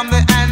I'm the end.